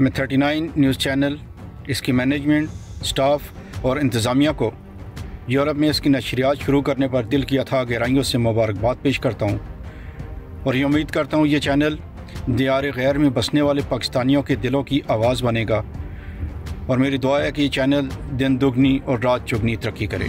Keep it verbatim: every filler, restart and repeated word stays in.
मैं उनतालीस news channel, इसकी मैनेजमेंट, स्टाफ और इंतज़ामिया को यूरोप में इसकी नशरियात शुरू करने पर दिल की अथाह गहराइयों से मुबारकबाद पेश करता हूँ और ये उम्मीद करता हूँ ये चैनल दियार गैर में बसने वाले पाकिस्तानियों के दिलों की आवाज़ बनेगा और मेरी दुआ है कि ये चैनल दिन दुगनी और रात चौगनी तरक्की करे।